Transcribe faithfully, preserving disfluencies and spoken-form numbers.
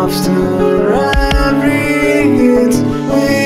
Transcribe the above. after every hit we